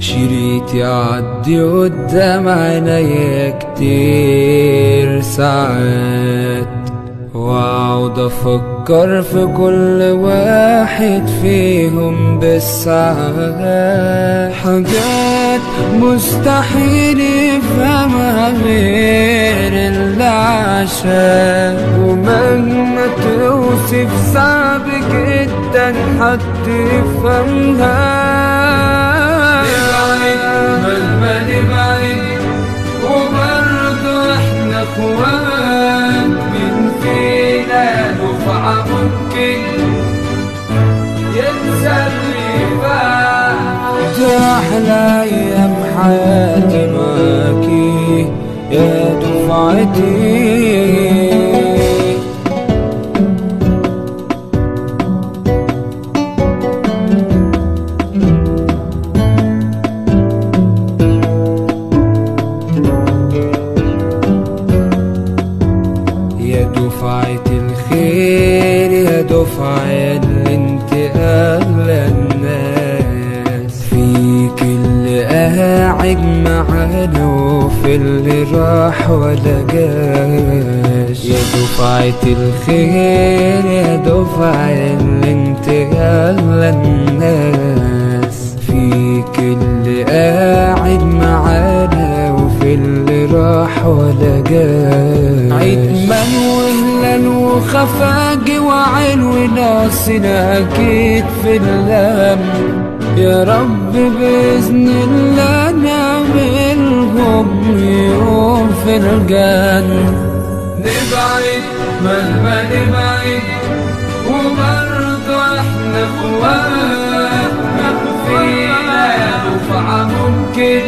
شريط يعدي قدام عينيا كتير ساعات، واقعد افكر في كل واحد فيهم بالساعات. حاجات مستحيل يفهمها غير اللي عاشها، ومهما توصف صعب جدا حد يفهمها. وبرضه احنا اخوان، مين فينا دفعة ممكن ينسى اللي فات؟ ده أحلى أيام حياتي معاكي يا دفعتي. دفعة الخير يا دفعة الانتقام للناس، فيك اللي قاعد معانا وفي اللي راح ولا جاش. يا دفعة الخير يا دفعة الانتقام للناس، فيك اللي قاعد معانا وفي اللي راح ولا جاش. عدمان وخفاجي وعلو ناصنا أكيد في اللام، يا رب بإذن الله نعملهم يوم في الجنة. نبعد مهما نبعد وبرضه احنا اخوات، مخفينا دفعة ممكن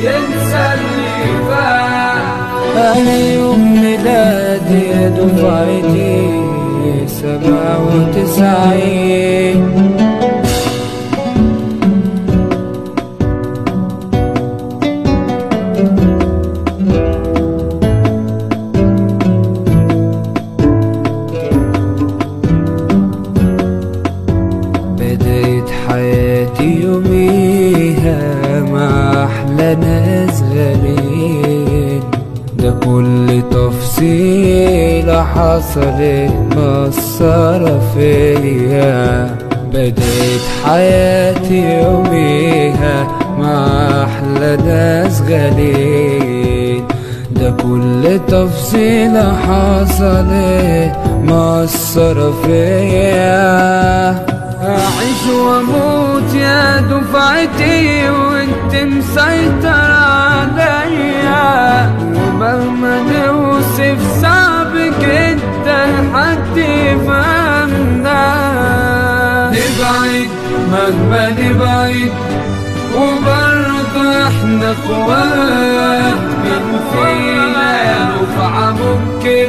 ينسى اللي فات. أنا يوم ميلادي يا دفعتي 97، بداية حياتي يوميها مع أحلى ناس غاليين. ده كل تفصيلة حصلت مأثرة فيا، بداية حياتي يوميها مع أحلى ناس غاليين. ده كل تفصيلة حصلت مأثرة فيا. أعيش وأموت يا دفعتي وأنت مسيطر عليا، ومهما نوصف صعب جدا حد يفهمنا. نبعد مهما نبعد وبرضه احنا اخوات، مين فينا دفعة ممكن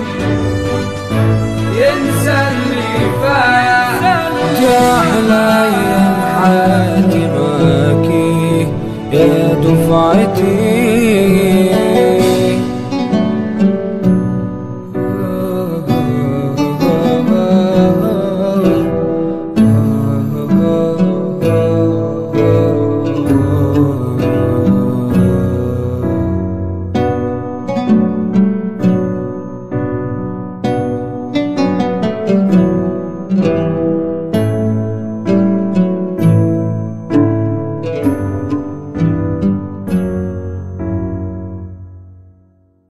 ينسى اللي فات؟ يا أحلى أيام حياتي معاكي يا دفعتي.